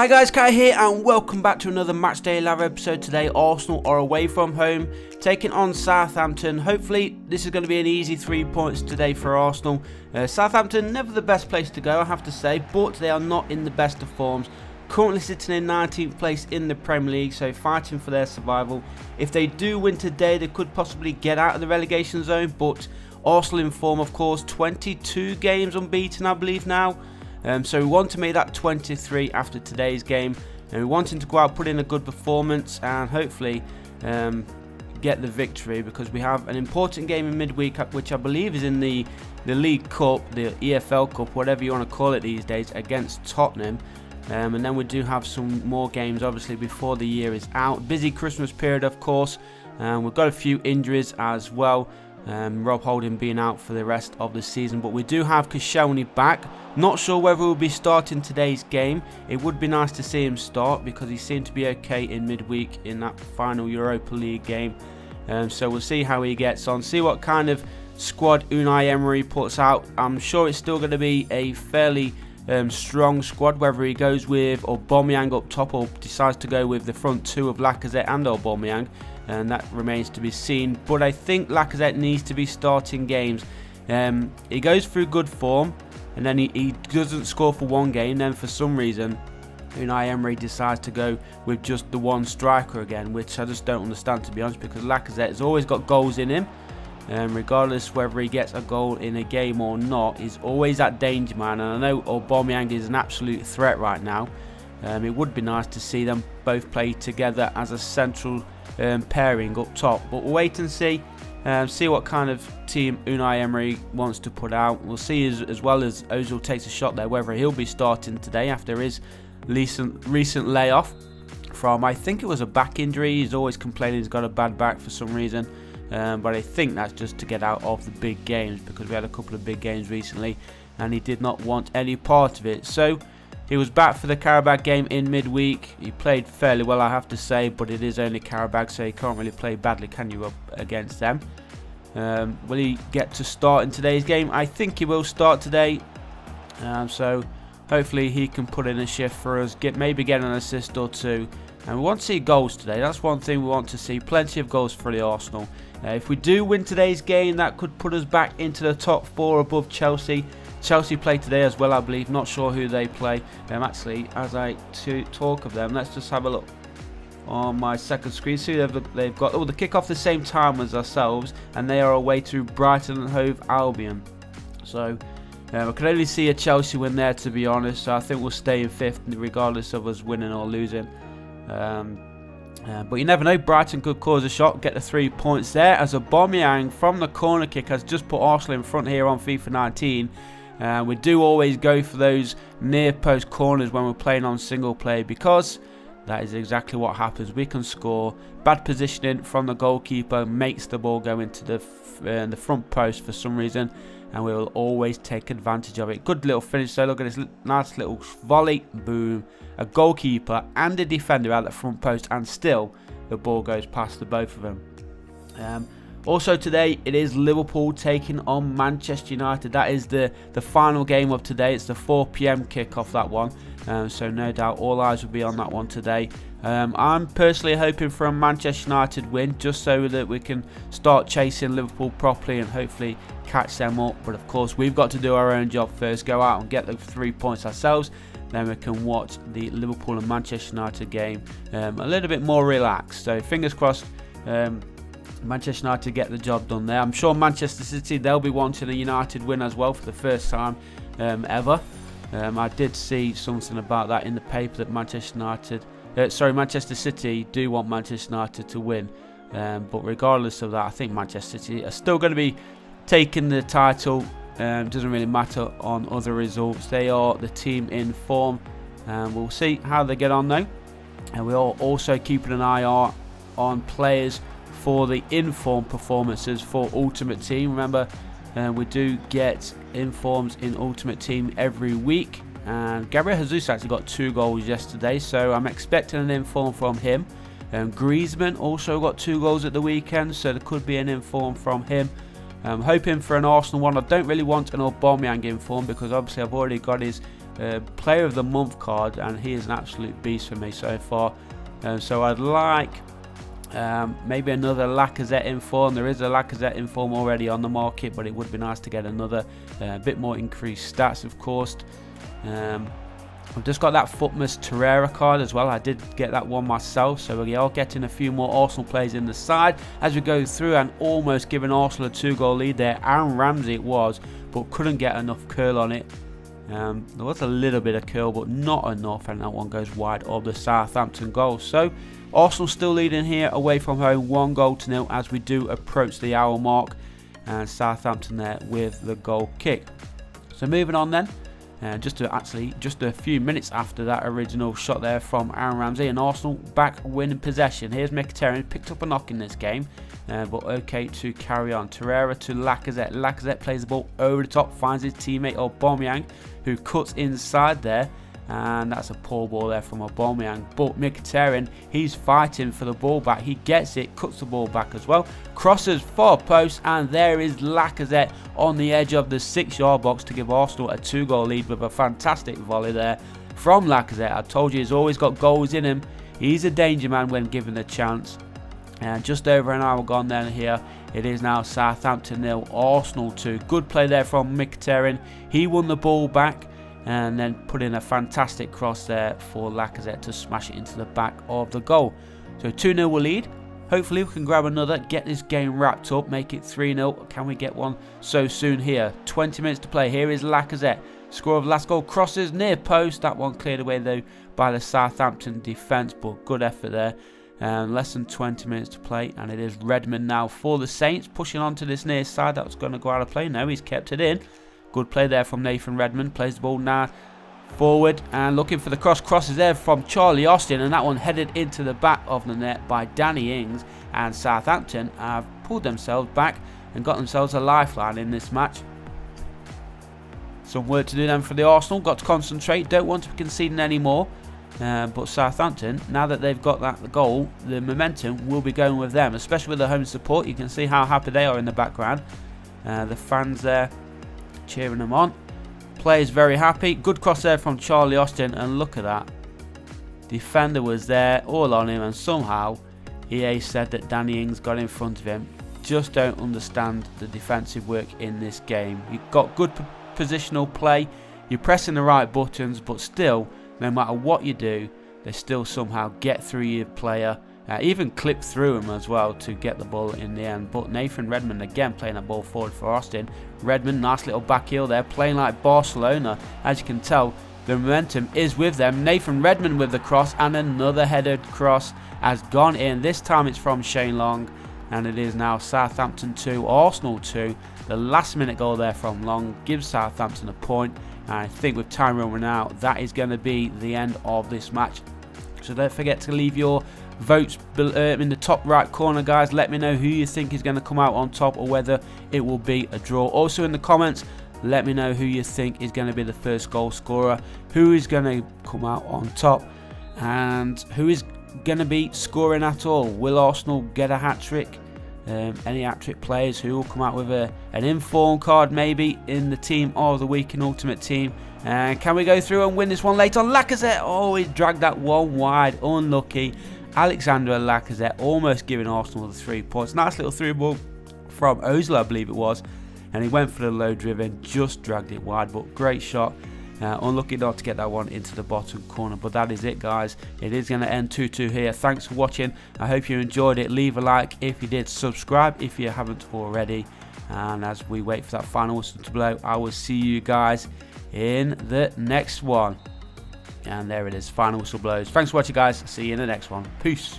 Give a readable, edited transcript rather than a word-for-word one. Hi guys, Kai here and welcome back to another Matchday Live episode. Today Arsenal are away from home, taking on Southampton. Hopefully this is going to be an easy 3 points today for Arsenal. Southampton, never the best place to go I have to say, but they are not in the best of forms. Currently sitting in 19th place in the Premier League, so fighting for their survival. If they do win today, they could possibly get out of the relegation zone, but Arsenal in form of course, 22 games unbeaten I believe now. So we want to make that 23 after today's game, and we're wanting to go out, put in a good performance and hopefully get the victory, because we have an important game in midweek which I believe is in the League Cup, the EFL Cup, whatever you want to call it these days, against Tottenham. And then we do have some more games obviously before the year is out. Busy Christmas period of course, and we've got a few injuries as well. Rob Holding being out for the rest of the season, but we do have Koscielny back. Not sure whether he'll be starting today's game. It would be nice to see him start because he seemed to be okay in midweek in that final Europa League game. So we'll see how he gets on, see what kind of squad Unai Emery puts out. I'm sure it's still going to be a fairly strong squad, whether he goes with Aubameyang up top or decides to go with the front two of Lacazette and Aubameyang, and that remains to be seen. But I think Lacazette needs to be starting games. He goes through good form and then he doesn't score for one game, then for some reason Unai Emery decides to go with just the one striker again, which I just don't understand to be honest, because Lacazette has always got goals in him. Regardless whether he gets a goal in a game or not, he's always that danger man, and I know Aubameyang is an absolute threat right now. It would be nice to see them both play together as a central pairing up top, but we'll wait and see. See what kind of team Unai Emery wants to put out. We'll see as well as Ozil takes a shot there, whether he'll be starting today after his recent layoff from, I think it was a back injury. He's always complaining he's got a bad back for some reason. But I think that's just to get out of the big games, because we had a couple of big games recently and he did not want any part of it. So he was back for the Qarabağ game in midweek. He played fairly well I have to say, but it is only Qarabağ, so you can't really play badly, can you, up against them. Will he get to start in today's game? I think he will start today, so hopefully he can put in a shift for us, maybe get an assist or two. And we want to see goals today. That's one thing we want to see, plenty of goals for the Arsenal. If we do win today's game, that could put us back into the top four above Chelsea. Chelsea play today as well I believe, not sure who they play. Actually, as I talk of them, let's just have a look on my second screen, see they've got, oh, the kick-off the same time as ourselves, and they are away to Brighton and Hove Albion. So I can only see a Chelsea win there to be honest, so I think we'll stay in fifth regardless of us winning or losing. But you never know, Brighton could cause a shot, get the 3 points there, as Aubameyang from the corner kick has just put Arsenal in front here on FIFA 19. We do always go for those near post corners when we're playing on single play, because that is exactly what happens. We can score, bad positioning from the goalkeeper makes the ball go into the front post for some reason, and we will always take advantage of it. Good little finish though, look at this nice little volley, boom, a goalkeeper and a defender at the front post, and still the ball goes past the both of them. Also today it is Liverpool taking on Manchester United. That is the final game of today. It's the 4 PM kickoff, that one. So no doubt all eyes will be on that one today. I'm personally hoping for a Manchester United win, just so that we can start chasing Liverpool properly and hopefully catch them up. But of course we've got to do our own job first, go out and get the 3 points ourselves, then we can watch the Liverpool and Manchester United game a little bit more relaxed. So fingers crossed Manchester United get the job done there. I'm sure Manchester City, they'll be wanting a United win as well for the first time ever. I did see something about that in the paper, that Manchester City do want Manchester United to win. But regardless of that, I think Manchester City are still going to be taking the title. Doesn't really matter on other results. They are the team in form. We'll see how they get on though. And we are also keeping an eye on players for the inform performances for Ultimate Team. Remember, we do get informs in Ultimate Team every week, and Gabriel Jesus actually got 2 goals yesterday, so I'm expecting an inform from him. Griezmann also got 2 goals at the weekend, so there could be an inform from him. I'm hoping for an Arsenal one. I don't really want an Aubameyang inform, because obviously I've already got his Player of the Month card, and he is an absolute beast for me so far. So I'd like maybe another Lacazette in form. There is a Lacazette in form already on the market, but it would be nice to get another, a bit more increased stats, of course. I've just got that Footmas Torreira card as well. I did get that one myself, so we are getting a few more Arsenal players in the side as we go through, and almost giving Arsenal a 2-goal lead there. Aaron Ramsey it was, but couldn't get enough curl on it. There was a little bit of curl, but not enough, and that one goes wide of the Southampton goal. So Arsenal still leading here away from home, 1-0 as we do approach the hour mark, and Southampton there with the goal kick. So moving on then. Just a few minutes after that original shot there from Aaron Ramsey, and Arsenal back winning possession. Here's Mkhitaryan, picked up a knock in this game, but okay to carry on. Torreira to Lacazette. Lacazette plays the ball over the top, finds his teammate Aubameyang, who cuts inside there, and that's a poor ball there from Aubameyang. But Mkhitaryan, he's fighting for the ball back. He gets it, cuts the ball back as well. Crosses far post, and there is Lacazette on the edge of the 6-yard box to give Arsenal a 2-goal lead with a fantastic volley there from Lacazette. I told you he's always got goals in him. He's a danger man when given the chance. And just over an hour gone then here. It is now Southampton 0, Arsenal 2. Good play there from Mkhitaryan. He won the ball back, and then put in a fantastic cross there for Lacazette to smash it into the back of the goal. So 2-0 we'll lead. Hopefully we can grab another, get this game wrapped up, make it 3-0. Can we get one so soon here? 20 minutes to play. Here is Lacazette. Score of last goal, crosses near post. That one cleared away though by the Southampton defence, but good effort there. Less than 20 minutes to play, and it is Redmond now for the Saints, pushing onto this near side. That was going to go out of play. No, he's kept it in. Good play there from Nathan Redmond. Plays the ball now forward and looking for the cross. Crosses there from Charlie Austin, and that one headed into the back of the net by Danny Ings. And Southampton have pulled themselves back and got themselves a lifeline in this match. Some work to do then for the Arsenal. Got to concentrate. Don't want to be conceding anymore. But Southampton, now that they've got that goal, the momentum will be going with them, especially with the home support. You can see how happy they are in the background. The fans there cheering them on. Players very happy. Good cross there from Charlie Austin, and look at that. Defender was there all on him, and somehow EA said that Danny Ings got in front of him. Just don't understand the defensive work in this game. You've got good positional play, you're pressing the right buttons, but still, no matter what you do, they still somehow get through your player. Even clip through him as well to get the ball in the end. But Nathan Redmond again playing a ball forward for Austin. Redmond, nice little back heel there, playing like Barcelona. As you can tell, the momentum is with them. Nathan Redmond with the cross, and another headed cross has gone in. This time it's from Shane Long, and it is now Southampton 2, Arsenal 2. The last minute goal there from Long gives Southampton a point. And I think with time running out, that is going to be the end of this match. So don't forget to leave your votes in the top right corner, guys. Let me know who you think is going to come out on top, or whether it will be a draw. Also in the comments, let me know who you think is going to be the first goal scorer, who is going to come out on top, and who is going to be scoring at all. Will Arsenal get a hat-trick? Any hat-trick players? Who will come out with an inform card maybe in the team of the week in Ultimate Team? And can we go through and win this one late on? Lacazette, oh, he dragged that one wide. Unlucky. Alexandre Lacazette almost giving Arsenal the 3 points. Nice little through ball from Ozil, I believe it was, and he went for the low driven, just dragged it wide, but great shot. Unlucky not to get that one into the bottom corner. But that is it, guys. It is going to end 2-2 here. Thanks for watching. I hope you enjoyed it. Leave a like if you did, subscribe if you haven't already, and as we wait for that final whistle to blow, I will see you guys in the next one. And there it is, final whistle blows. Thanks for watching, guys. See you in the next one. Peace.